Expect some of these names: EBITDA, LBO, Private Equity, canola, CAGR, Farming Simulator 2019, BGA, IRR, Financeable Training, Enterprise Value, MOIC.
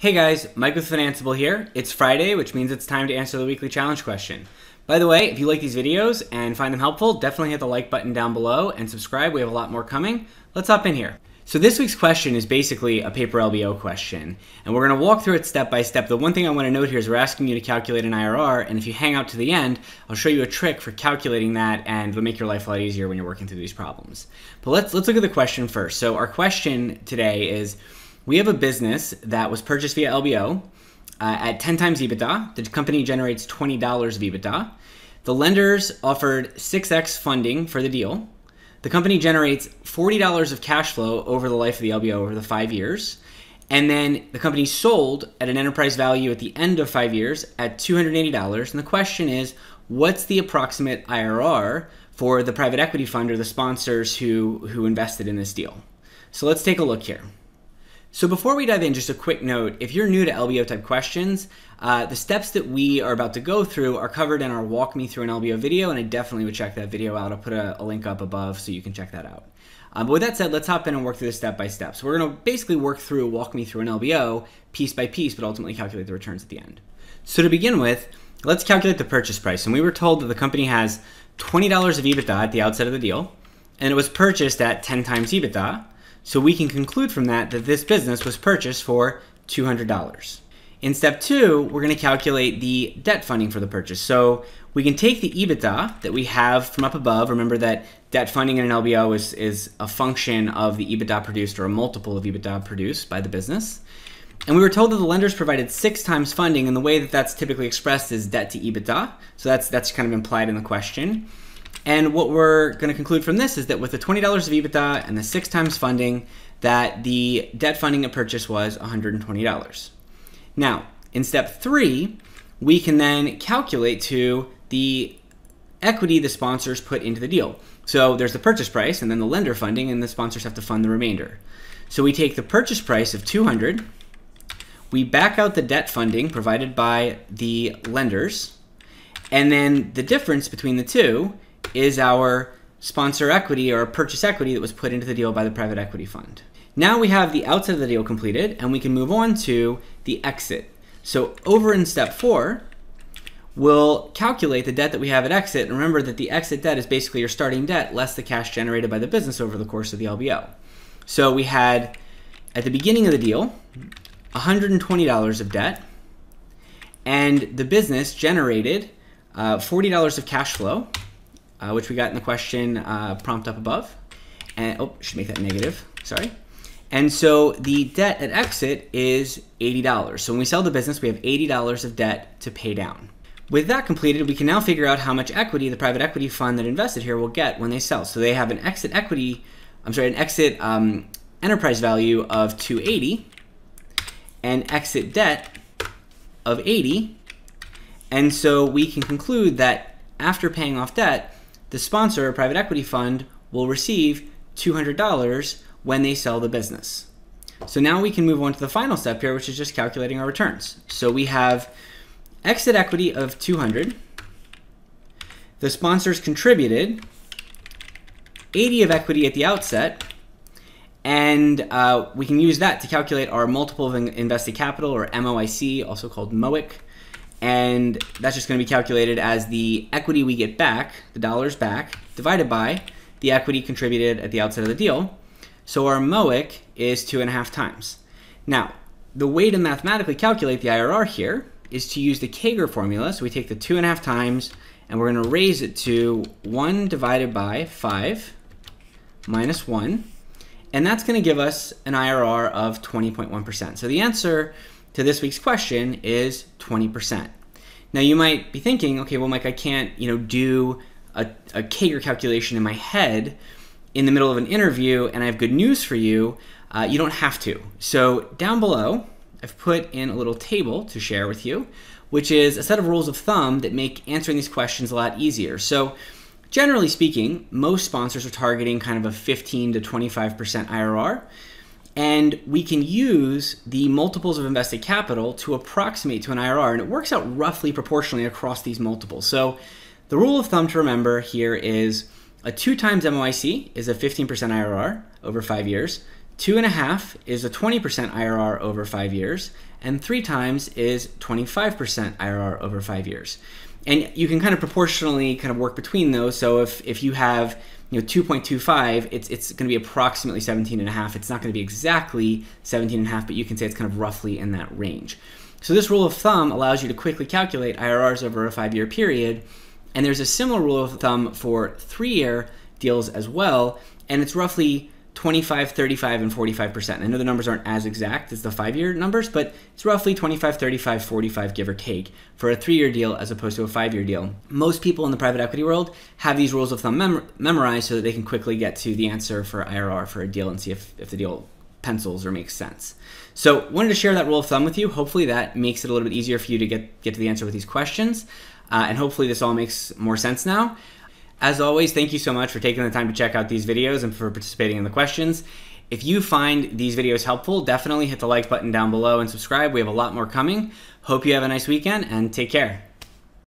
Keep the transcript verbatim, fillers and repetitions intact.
Hey guys, Mike with Financeable here. It's Friday, which means it's time to answer the weekly challenge question. By the way, if you like these videos and find them helpful, definitely hit the like button down below and subscribe. We have a lot more coming. Let's hop in here. So this week's question is basically a paper L B O question, and we're gonna walk through it step by step. The one thing I wanna note here is we're asking you to calculate an I R R, and if you hang out to the end, I'll show you a trick for calculating that, and it'll make your life a lot easier when you're working through these problems. But let's, let's look at the question first. So our question today is, we have a business that was purchased via L B O uh, at ten times EBITDA. The company generates twenty dollars of EBITDA. The lenders offered six X funding for the deal. The company generates forty dollars of cash flow over the life of the L B O, over the five years. And then the company sold at an enterprise value at the end of five years at two hundred eighty dollars. And the question is, what's the approximate I R R for the private equity fund or the sponsors who, who invested in this deal? So let's take a look here. So before we dive in, just a quick note, if you're new to L B O type questions, uh, the steps that we are about to go through are covered in our Walk Me Through an L B O video, and I definitely would check that video out. I'll put a, a link up above so you can check that out. Um, but with that said, let's hop in and work through this step by step. So we're gonna basically work through Walk Me Through an L B O piece by piece, but ultimately calculate the returns at the end. So to begin with, let's calculate the purchase price. And we were told that the company has twenty dollars of EBITDA at the outset of the deal, and it was purchased at ten times EBITDA. So we can conclude from that that this business was purchased for two hundred dollars. In step two, we're gonna calculate the debt funding for the purchase. So we can take the EBITDA that we have from up above. Remember that debt funding in an L B O is, is a function of the EBITDA produced or a multiple of EBITDA produced by the business. And we were told that the lenders provided six times funding, and the way that that's typically expressed is debt to EBITDA. So that's, that's kind of implied in the question. And what we're going to conclude from this is that with the twenty dollars of EBITDA and the six times funding, that the debt funding at purchase was one hundred twenty dollars. Now, in step three, we can then calculate to the equity the sponsors put into the deal. So there's the purchase price and then the lender funding, and the sponsors have to fund the remainder. So we take the purchase price of two hundred dollars, we back out the debt funding provided by the lenders, and then the difference between the two is our sponsor equity or purchase equity that was put into the deal by the private equity fund. Now we have the outset of the deal completed, and we can move on to the exit. So over in step four, we'll calculate the debt that we have at exit. And remember that the exit debt is basically your starting debt less the cash generated by the business over the course of the L B O. So we had, at the beginning of the deal, one hundred twenty dollars of debt, and the business generated uh, forty dollars of cash flow, Uh, which we got in the question uh, prompt up above. And, oh, should make that negative, sorry. And so the debt at exit is eighty dollars. So when we sell the business, we have eighty dollars of debt to pay down. With that completed, we can now figure out how much equity the private equity fund that invested here will get when they sell. So they have an exit equity, I'm sorry, an exit um, enterprise value of two hundred eighty dollars and exit debt of eighty dollars. And so we can conclude that after paying off debt, the sponsor, a private equity fund, will receive two hundred dollars when they sell the business. So now we can move on to the final step here, which is just calculating our returns. So we have exit equity of two hundred dollars. The sponsors contributed eighty dollars of equity at the outset, and uh, we can use that to calculate our multiple of invested capital, or M O I C, also called M O I C. And that's just going to be calculated as the equity we get back, the dollars back, divided by the equity contributed at the outset of the deal. So our M O I C is two and a half times. Now, the way to mathematically calculate the I R R here is to use the C A G R formula. So we take the two and a half times, and we're going to raise it to one divided by five minus one. And that's going to give us an I R R of twenty point one percent. So the answer to this week's question is twenty percent. Now you might be thinking, okay, well, Mike, I can't, you know, do a, a C A G R calculation in my head in the middle of an interview, and I have good news for you. Uh, you don't have to. So down below, I've put in a little table to share with you, which is a set of rules of thumb that make answering these questions a lot easier. So generally speaking, most sponsors are targeting kind of a fifteen to twenty-five percent I R R. And we can use the multiples of invested capital to approximate to an I R R, and it works out roughly proportionally across these multiples. So the rule of thumb to remember here is a two times M O I C is a fifteen percent I R R over five years, two and a half is a twenty percent I R R over five years, and three times is twenty-five percent I R R over five years. And you can kind of proportionally kind of work between those. So if, if you have, you know, two point two five, it's, it's going to be approximately seventeen and a half. It's not going to be exactly seventeen and a half, but you can say it's kind of roughly in that range. So this rule of thumb allows you to quickly calculate I R Rs over a five-year period. And there's a similar rule of thumb for three-year deals as well. And it's roughly twenty-five, thirty-five, and forty-five percent. And I know the numbers aren't as exact as the five-year numbers, but it's roughly twenty-five, thirty-five, forty-five, give or take, for a three-year deal as opposed to a five-year deal. Most people in the private equity world have these rules of thumb mem memorized so that they can quickly get to the answer for I R R for a deal and see if, if the deal pencils or makes sense. So wanted to share that rule of thumb with you. Hopefully that makes it a little bit easier for you to get, get to the answer with these questions. Uh, and hopefully this all makes more sense now. As always, thank you so much for taking the time to check out these videos and for participating in the questions. If you find these videos helpful, definitely hit the like button down below and subscribe. We have a lot more coming. Hope you have a nice weekend and take care.